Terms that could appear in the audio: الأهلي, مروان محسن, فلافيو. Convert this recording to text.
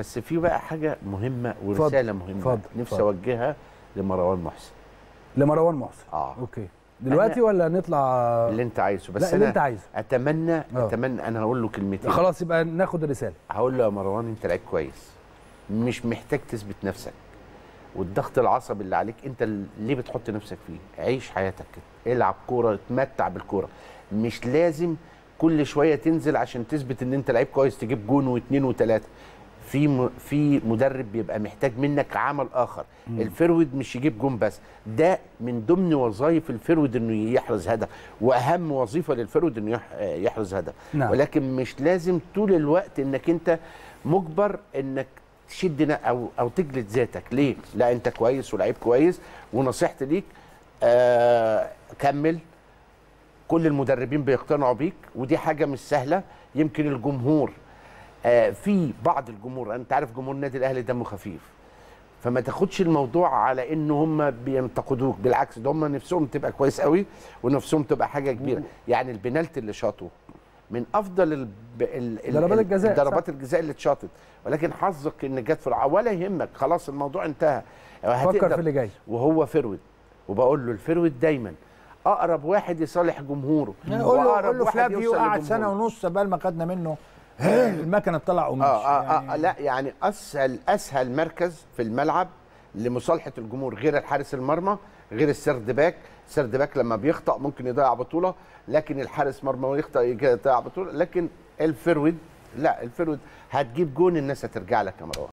بس في بقى حاجه مهمه ورساله مهمه نفسي اوجهها لمروان محسن. لمروان محسن اوكي دلوقتي ولا نطلع اللي انت عايزه؟ بس لا اللي انت عايزه. اتمنى انا هقول له كلمتين خلاص، يبقى ناخد الرساله. هقول له يا مروان انت لعيب كويس، مش محتاج تثبت نفسك، والضغط العصبي اللي عليك انت ليه بتحط نفسك فيه؟ عيش حياتك كده، العب كوره، اتمتع بالكوره، مش لازم كل شويه تنزل عشان تثبت ان انت لعيب كويس تجيب جون واثنين وثلاثه. في مدرب بيبقى محتاج منك عمل اخر، الفرود مش يجيب جون بس، ده من ضمن وظائف الفرود انه يحرز هدف، واهم وظيفه للفرود انه يحرز هدف، ولكن مش لازم طول الوقت انك انت مجبر انك تشد او تجلد ذاتك. ليه؟ لا انت كويس ولعيب كويس، ونصيحتي ليك كمل، كل المدربين بيقتنعوا بيك، ودي حاجه مش سهله. يمكن الجمهور في بعض الجمهور، انت عارف جمهور النادي الاهلي دمه خفيف، فما تاخدش الموضوع على ان هم بينتقدوك، بالعكس ده هم نفسهم تبقى كويس قوي ونفسهم تبقى حاجه كبيره. يعني البنالتي اللي شاطه من افضل ضربات الجزاء اللي اتشاطت، ولكن حظك ان جت في ولا يهمك، خلاص الموضوع انتهى، فكر في اللي جاي. وهو فرود، وبقول له الفرود دايما اقرب واحد يصالح جمهوره، اقرب واحد فلافيو قعد سنه ونص قبل ما خدنا منه المكنه طلع ومشي. لا يعني اسهل مركز في الملعب لمصالحه الجمهور غير الحارس المرمى، غير السرد باك. السرد باك لما بيخطأ ممكن يضيع بطوله، لكن الحارس مرمى يخطأ يضيع بطوله، لكن الفرود لا، الفرود هتجيب جون الناس هترجع لك يا مروان.